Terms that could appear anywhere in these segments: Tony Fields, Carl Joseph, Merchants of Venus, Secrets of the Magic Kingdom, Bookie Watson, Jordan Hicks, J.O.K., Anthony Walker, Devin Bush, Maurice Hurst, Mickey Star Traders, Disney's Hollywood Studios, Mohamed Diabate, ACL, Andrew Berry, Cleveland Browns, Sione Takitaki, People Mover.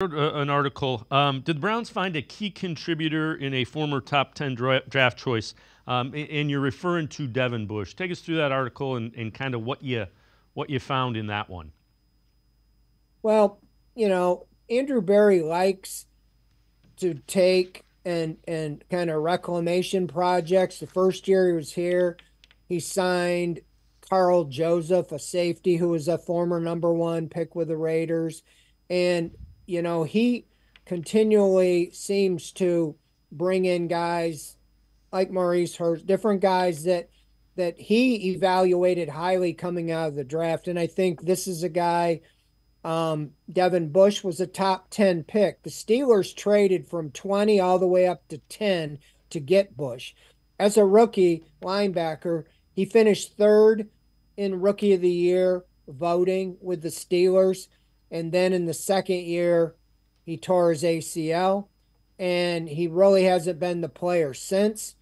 An article. Did the Browns find a key contributor in a former top 10 draft choice? And you're referring to Devin Bush. Take us through that article and kind of what you found in that one. Well, you know, Andrew Berry likes to take and kind of reclamation projects. The first year he was here, he signed Carl Joseph, a safety who was a former number 1 pick with the Raiders. And, you know, he continually seems to bring in guys like Maurice Hurst, different guys that he evaluated highly coming out of the draft. And I think this is a guy, Devin Bush was a top 10 pick. The Steelers traded from 20 all the way up to 10 to get Bush. As a rookie linebacker, he finished 3rd in Rookie of the Year voting with the Steelers. And then in the second year, he tore his ACL, and he really hasn't been the player since.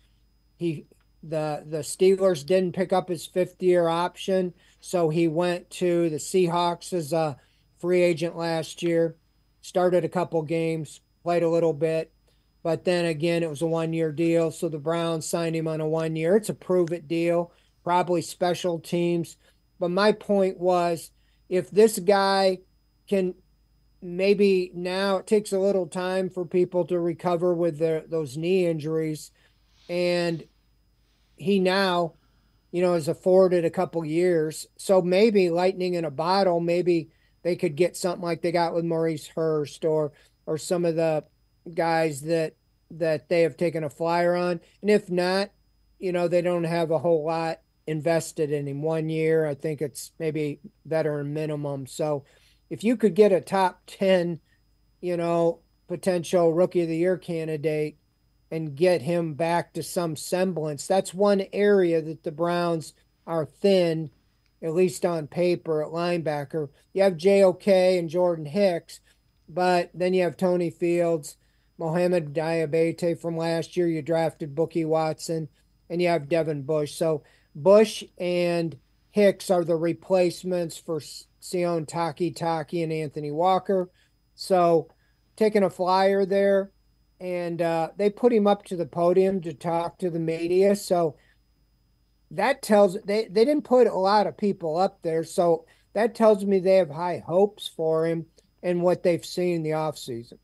The Steelers didn't pick up his 5th-year option, so he went to the Seahawks as a free agent last year, started a couple games, played a little bit, but then again, it was a 1-year deal, so the Browns signed him on a 1-year. It's a prove-it deal, probably special teams. But my point was, if this guy can maybe now, it takes a little time for people to recover with those knee injuries, and he now, you know, has afforded a couple years. So maybe lightning in a bottle, maybe they could get something like they got with Maurice Hurst or some of the guys that they have taken a flyer on. And if not, you know, they don't have a whole lot invested in him. 1 year, I think it's maybe veteran minimum. So if you could get a top 10, you know, potential Rookie of the Year candidate and get him back to some semblance, that's one area that the Browns are thin, at least on paper, at linebacker. You have J.O.K. and Jordan Hicks, but then you have Tony Fields, Mohamed Diabate from last year. You drafted Bookie Watson, and you have Devin Bush. So Bush and Hicks are the replacements for Sione Takitaki and Anthony Walker. So taking a flyer there, and they put him up to the podium to talk to the media. So that tells they didn't put a lot of people up there. So that tells me they have high hopes for him and what they've seen in the offseason.